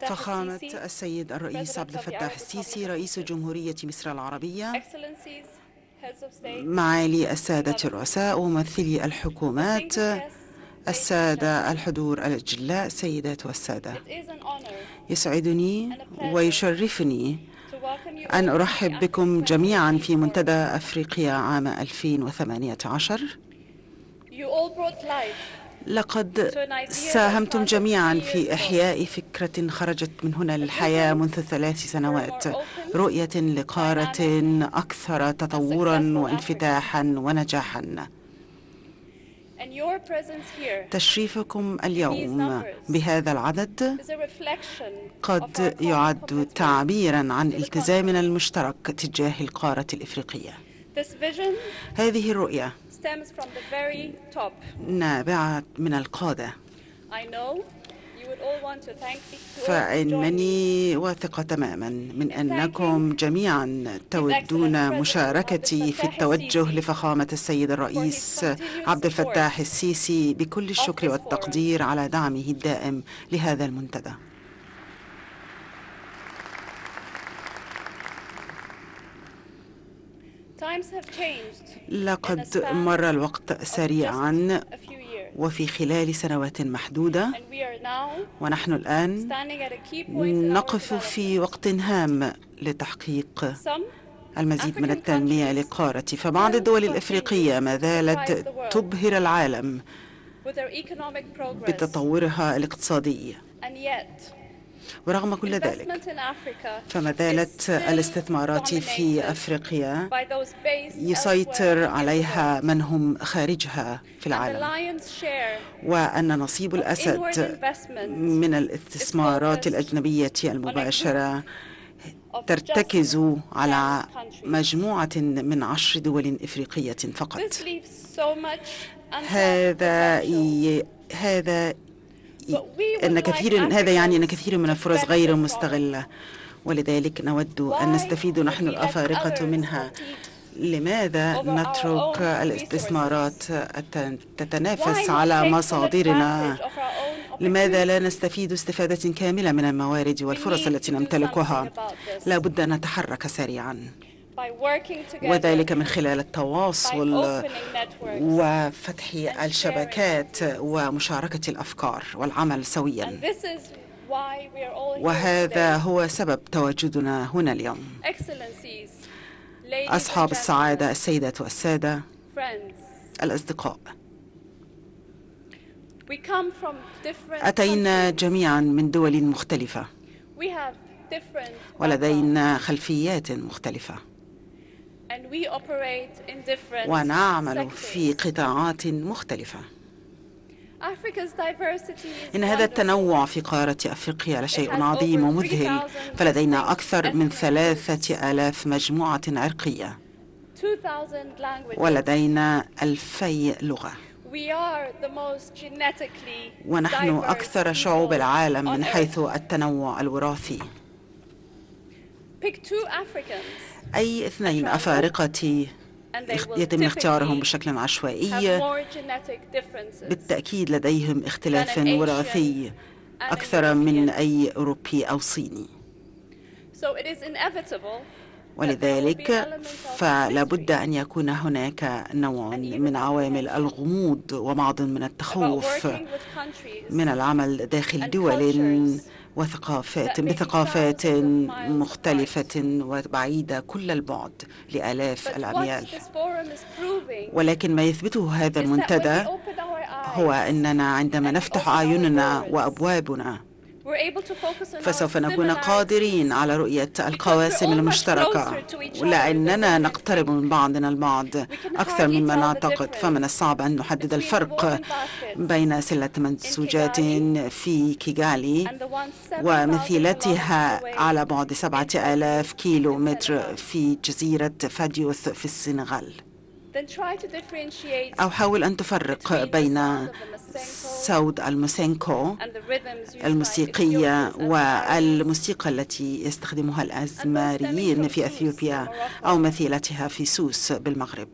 فخامة السيد الرئيس عبد الفتاح السيسي رئيس جمهورية مصر العربية، معالي السادة الرؤساء وممثلي الحكومات، السادة الحضور الأجلاء، السيدات والسادة، يسعدني ويشرفني أن أرحب بكم جميعا في منتدى أفريقيا عام 2018. لقد ساهمتم جميعا في إحياء فكرة خرجت من هنا للحياة منذ 3 سنوات، رؤية لقارة أكثر تطورا وانفتاحا ونجاحا. تشريفكم اليوم بهذا العدد قد يعد تعبيرا عن التزامنا المشترك تجاه القارة الإفريقية. هذه الرؤية نابعة من القادة، فإنني واثقة تماما من أنكم جميعا تودون مشاركتي في التوجه لفخامة السيد الرئيس عبد الفتاح السيسي بكل الشكر والتقدير على دعمه الدائم لهذا المنتدى. لقد مر الوقت سريعا وفي خلال سنوات محدودة، ونحن الآن نقف في وقت هام لتحقيق المزيد من التنمية للقارة. فبعض الدول الإفريقية ما زالت تبهر العالم بتطورها الاقتصادي، ورغم كل ذلك فما زالت الاستثمارات في أفريقيا يسيطر عليها من هم خارجها في العالم، وأن نصيب الأسد من الاستثمارات الأجنبية المباشرة ترتكز على مجموعة من 10 دول إفريقية فقط. هذا يعني أن كثير من الفرص غير مستغلة، ولذلك نود أن نستفيد نحن الأفارقة منها. لماذا نترك الاستثمارات تتنافس على مصادرنا؟ لماذا لا نستفيد استفادة كاملة من الموارد والفرص التي نمتلكها؟ لا بد أن نتحرك سريعا، وذلك من خلال التواصل وفتح الشبكات ومشاركة الأفكار والعمل سويا، وهذا هو سبب تواجدنا هنا اليوم. أصحاب السعادة، السيدات والسادة، الأصدقاء، أتينا جميعا من دول مختلفة ولدينا خلفيات مختلفة، ونعمل في قطاعات مختلفة. إن هذا التنوع في قارة أفريقيا لشيء عظيم ومذهل، فلدينا أكثر من 3000 مجموعة عرقية، ولدينا 2000 لغة، ونحن أكثر شعوب العالم من حيث التنوع الوراثي. أي 2 أفارقة يتم اختيارهم بشكل عشوائي بالتأكيد لديهم اختلاف وراثي أكثر من أي أوروبي أو صيني، ولذلك فلا بد أن يكون هناك نوع من عوامل الغموض وبعض من التخوف من العمل داخل دول وثقافات بثقافات مختلفة وبعيدة كل البعد لآلاف الأميال. ولكن ما يثبته هذا المنتدى هو أننا عندما نفتح أعيننا وأبوابنا فسوف نكون قادرين على رؤية القواسم المشتركة، لأننا نقترب من بعضنا البعض أكثر مما نعتقد. فمن الصعب أن نحدد الفرق بين سلة منسوجات في كيغالي ومثيلتها على بعد 7000 كيلومتر في جزيرة فاديوث في السنغال، أو حاول أن تفرق بين صوت المسينكو الموسيقية والموسيقى التي يستخدمها الأزماريين في أثيوبيا أو مثيلتها في سوس بالمغرب.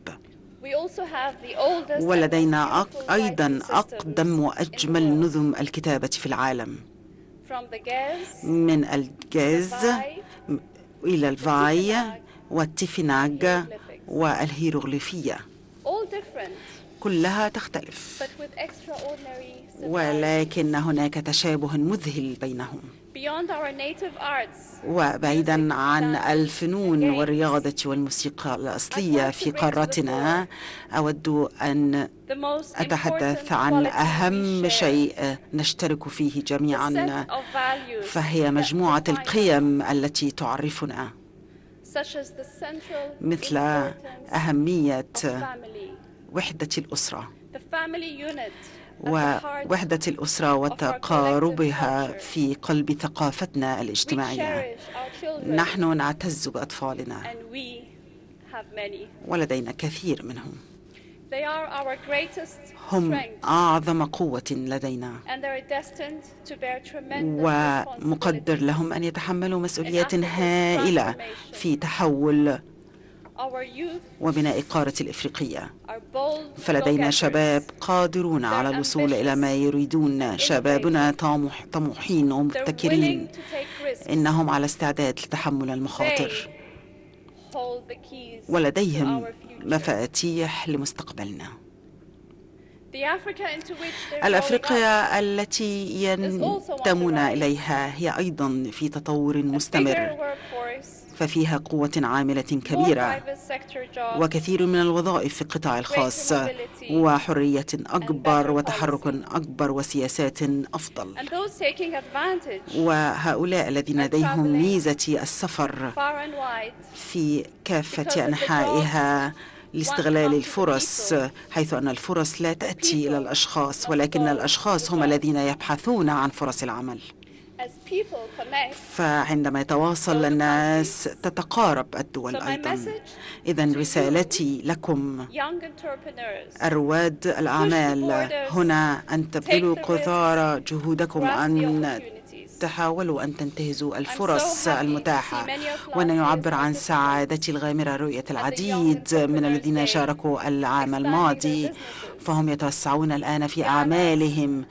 ولدينا أيضا أقدم وأجمل نظم الكتابة في العالم، من الجاز إلى الفاي والتيفيناغ والهيروغليفية، كلها تختلف، ولكن هناك تشابه مذهل بينهم. وبعيدا عن الفنون والرياضة والموسيقى الأصلية في قارتنا، أود أن أتحدث عن أهم شيء نشترك فيه جميعا، فهي مجموعة القيم التي تعرفنا، مثل أهمية وحدة الأسرة وتقاربها في قلب ثقافتنا الاجتماعية. نحن نعتز بأطفالنا ولدينا كثير منهم، هم أعظم قوة لدينا، ومقدر لهم أن يتحملوا مسؤوليات هائلة في تحول وبناء قارة الإفريقية. فلدينا شباب قادرون على الوصول إلى ما يريدون، شبابنا طموحين ومبتكرين، إنهم على استعداد لتحمل المخاطر، ولديهم مفاتيح لمستقبلنا. الأفريقيا التي ينتمون إليها هي أيضا في تطور مستمر، ففيها قوة عاملة كبيرة وكثير من الوظائف في القطاع الخاص وحرية أكبر وتحرك أكبر وسياسات أفضل، وهؤلاء الذين لديهم ميزة السفر في كافة أنحائها لاستغلال الفرص، حيث أن الفرص لا تأتي إلى الأشخاص ولكن الأشخاص هم الذين يبحثون عن فرص العمل. فعندما يتواصل الناس تتقارب الدول أيضا. إذن رسالتي لكم رواد الأعمال هنا أن تبذلوا قطار جهودكم، أن تحاولوا أن تنتهزوا الفرص المتاحة، وأن يعبر عن سعادتي الغامرة رؤية العديد من الذين شاركوا العام الماضي، فهم يتوسعون الآن في أعمالهم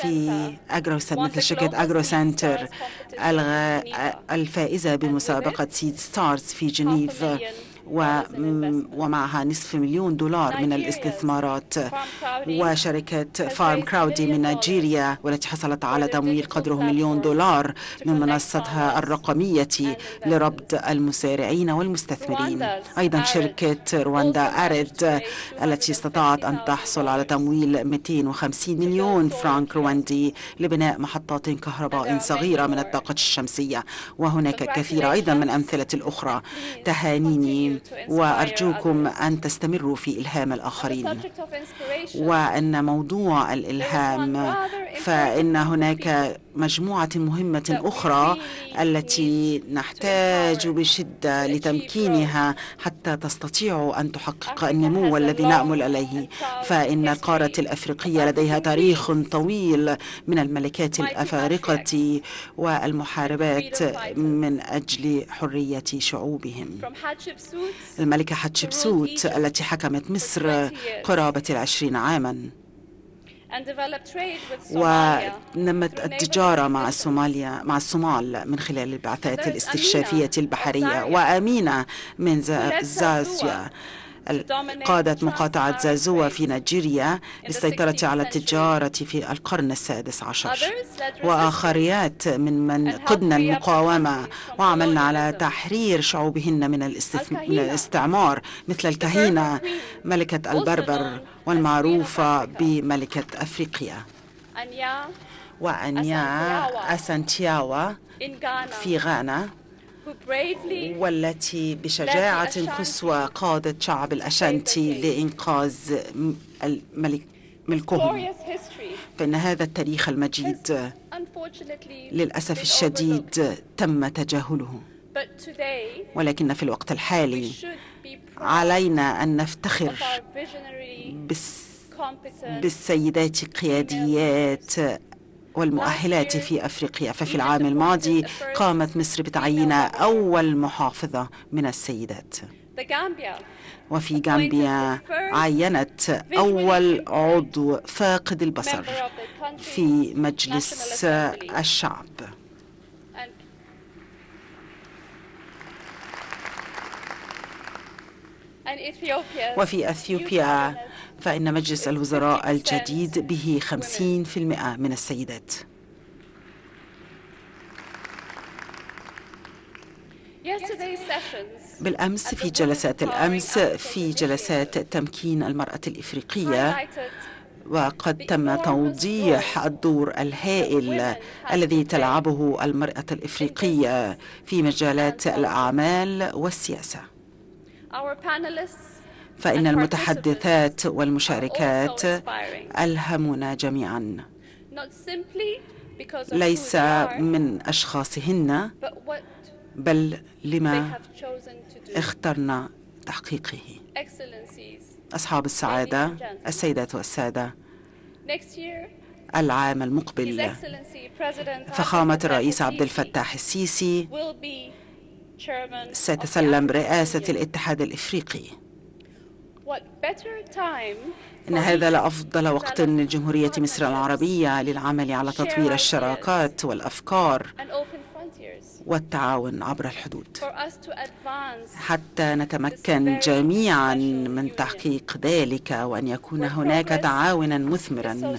في أجرو سنتر، مثل شركة أجرو سنتر الفائزة بمسابقة سيد ستارز في جنيف، ومعها $500,000 من الاستثمارات، وشركة فارم كراودي من نيجيريا والتي حصلت على تمويل قدره $1,000,000 من منصتها الرقمية لربط المسارعين والمستثمرين. أيضا شركة رواندا أريد التي استطاعت أن تحصل على تمويل $250 مليون رواندي لبناء محطات كهرباء صغيرة من الطاقة الشمسية، وهناك الكثير أيضا من أمثلة أخرى. تهانيني وأرجوكم أن تستمروا في إلهام الآخرين. وأن موضوع الإلهام، فإن هناك مجموعة مهمة أخرى التي نحتاج بشدة لتمكينها حتى تستطيعوا أن تحقق النمو الذي نأمل عليه، فإن القارة الأفريقية لديها تاريخ طويل من الملكات الأفارقة والمحاربات من أجل حرية شعوبهم. الملكة حتشبسوت التي حكمت مصر قرابة 20 عاما، ونمت التجارة مع الصومال من خلال البعثات الاستكشافية البحرية. وأمينة من زازيا قادت مقاطعة زازوا في نيجيريا للسيطرة على التجارة في القرن ال16، وآخريات من قدنا المقاومة وعملنا على تحرير شعوبهن من الاستعمار، مثل الكهينة ملكة البربر والمعروفة بملكة أفريقيا، وأنيا أسانتياوا في غانا، والتي بشجاعة قصوى قادت شعب الأشانتي لإنقاذ ملكهم. فإن هذا التاريخ المجيد للأسف الشديد تم تجاهله، ولكن في الوقت الحالي علينا أن نفتخر بالسيدات القياديات والمؤهلات في أفريقيا. ففي العام الماضي قامت مصر بتعيين أول محافظة من السيدات. وفي غامبيا عينت أول عضو فاقد البصر في مجلس الشعب. وفي أثيوبيا فإن مجلس الوزراء الجديد به 50% من السيدات. بالأمس في جلسات الأمس في جلسات تمكين المرأة الإفريقية، وقد تم توضيح الدور الهائل الذي تلعبه المرأة الإفريقية في مجالات الأعمال والسياسة. فإن المتحدثات والمشاركات ألهمنا جميعا، ليس من أشخاصهن بل لما اخترنا تحقيقه. أصحاب السعادة، السيدات والسادة، العام المقبل فخامة الرئيس عبد الفتاح السيسي سيتسلم رئاسة الاتحاد الإفريقي. إن هذا لأفضل وقت لجمهورية مصر العربية للعمل على تطوير الشراكات والأفكار والتعاون عبر الحدود حتى نتمكن جميعا من تحقيق ذلك وأن يكون هناك تعاونا مثمرا.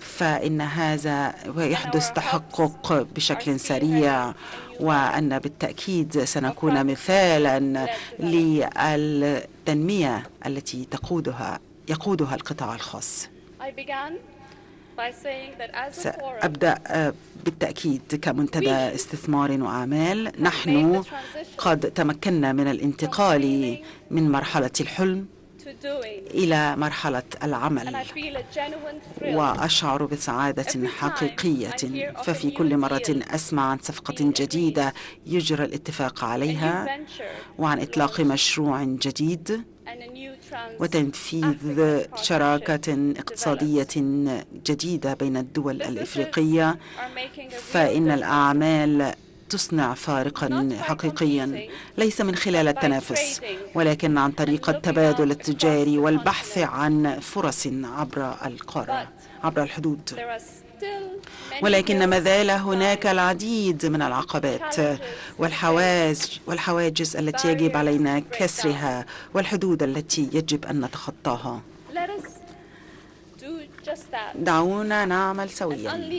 فإن هذا يحدث تحقق بشكل سريع، وأن بالتأكيد سنكون مثالا للتنمية التي يقودها القطاع الخاص. سأبدأ بالتأكيد كمنتدى استثمار وأعمال. نحن قد تمكنا من الانتقال من مرحلة الحلم إلى مرحلة العمل، وأشعر بسعادة حقيقية. ففي كل مرة أسمع عن صفقة جديدة يجرى الاتفاق عليها، وعن إطلاق مشروع جديد، وتنفيذ شراكة اقتصادية جديدة بين الدول الإفريقية، فإن الأعمال تصنع فارقا حقيقيا، ليس من خلال التنافس ولكن عن طريق التبادل التجاري والبحث عن فرص عبر القارة عبر الحدود. ولكن ما زال هناك العديد من العقبات والحواجز التي يجب علينا كسرها، والحدود التي يجب أن نتخطاها. دعونا نعمل سويا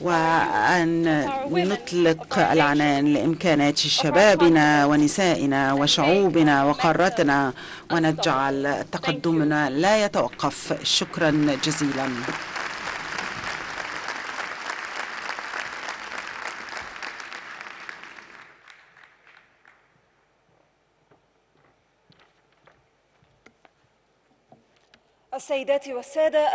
وأن نطلق العنان لإمكانات شبابنا ونسائنا وشعوبنا وقارتنا، ونجعل تقدمنا لا يتوقف. شكرا جزيلا. السيدات والسادة